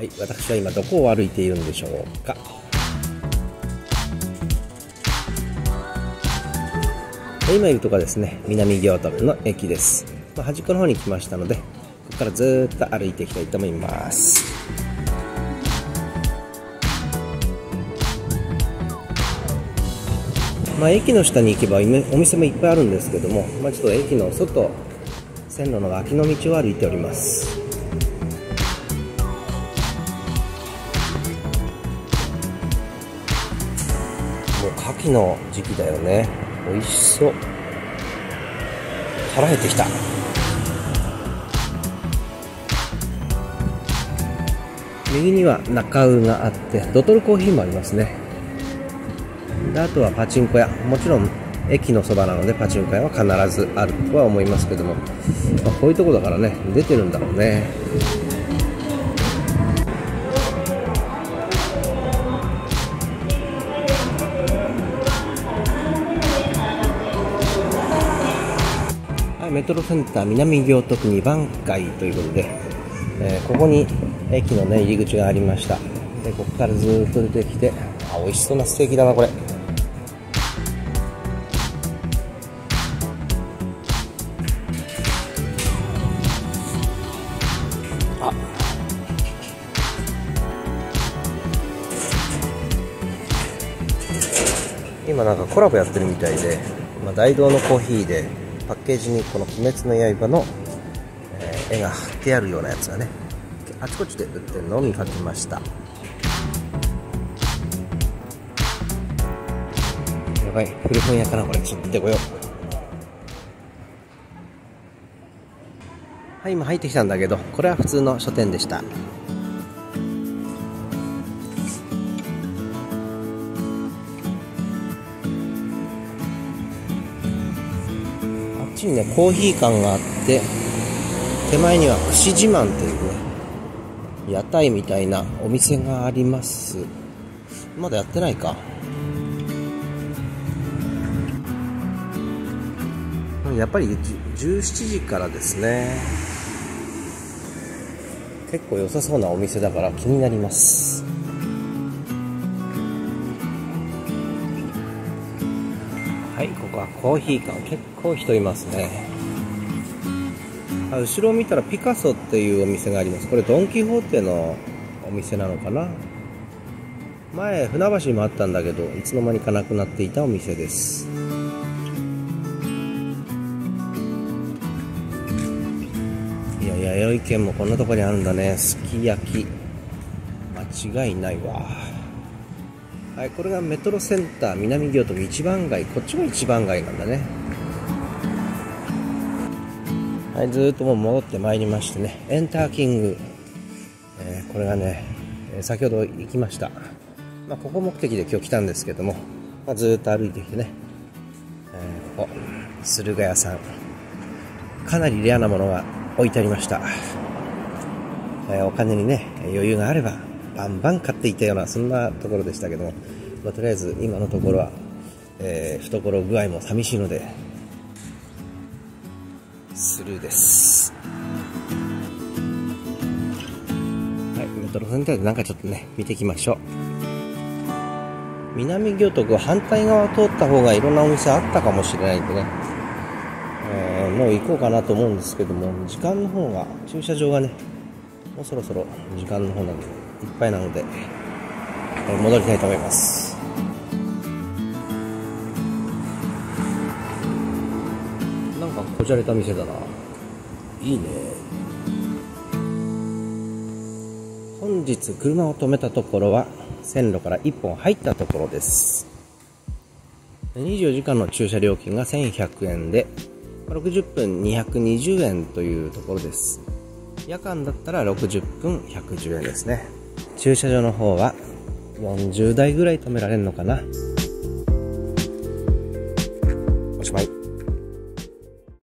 はい、私は今どこを歩いているんでしょうか。今いるとこはですね、南行止の駅です。端っこの方に来ましたので、ここからずっと歩いていきたいと思います。駅の下に行けばお店もいっぱいあるんですけども、ちょっと駅の外、線路の脇の道を歩いております。もう牡蠣の時期だよね。美味しそう。腹減ってきた。右には中尾があって、ドトルコーヒーもありますね。で、あとはパチンコ屋、もちろん駅のそばなのでパチンコ屋は必ずあるとは思いますけども、こういうとこだからね、出てるんだろうね。はい、メトロセンター南行徳2番街ということで、ここに駅のね、入り口がありました。で、ここからずっと出てきて、美味しそうなステーキだな、これ。あ、今なんかコラボやってるみたいで、大道のコーヒーでパッケージにこの「鬼滅の刃」の絵が貼ってあるようなやつがね、あちこちで売ってるのを見かけました。やばい、古本屋かな、これ。ちょっと出てこよう。はい、今入ってきたんだけど、これは普通の書店でした。あっちにね、コーヒー館があって、手前には串自慢というね、屋台みたいなお店があります。まだやってないか。やっぱり17時からですね。結構良さそうなお店だから気になります。はい、ここはコーヒー館、結構人いますね。後ろを見たらピカソっていうお店があります。これドン・キホーテのお店なのかな。前船橋にもあったんだけど、いつの間にかなくなっていたお店です。弥生県もこんなところにあるんだね。すき焼き、間違いないわ。はい、これがメトロセンター南行徳一番街。こっちも一番街なんだね。はい、ずーっともう戻ってまいりましてね、エンターキング、これがね、先ほど行きました。ここ目的で今日来たんですけども、ずーっと歩いてきてね、ここ駿河屋さん、かなりレアなものが置いてありました。お金にね、余裕があればバンバン買っていたような、そんなところでしたけども、とりあえず今のところは、懐具合も寂しいのでスルーです。はい、メトロセンターでなんかちょっとね、見ていきましょう。南行徳は反対側を通った方がいろんなお店あったかもしれないんでね、もう行こうかなと思うんですけども、時間の方が、駐車場がね、もうそろそろ時間の方なんでいっぱいなので、戻りたいと思います。なんかこじゃれた店だな、いいね。本日車を止めたところは線路から1本入ったところです。24時間の駐車料金が1100円で、60分220円というところです。夜間だったら60分110円ですね。駐車場の方は40台ぐらい止められるのかな。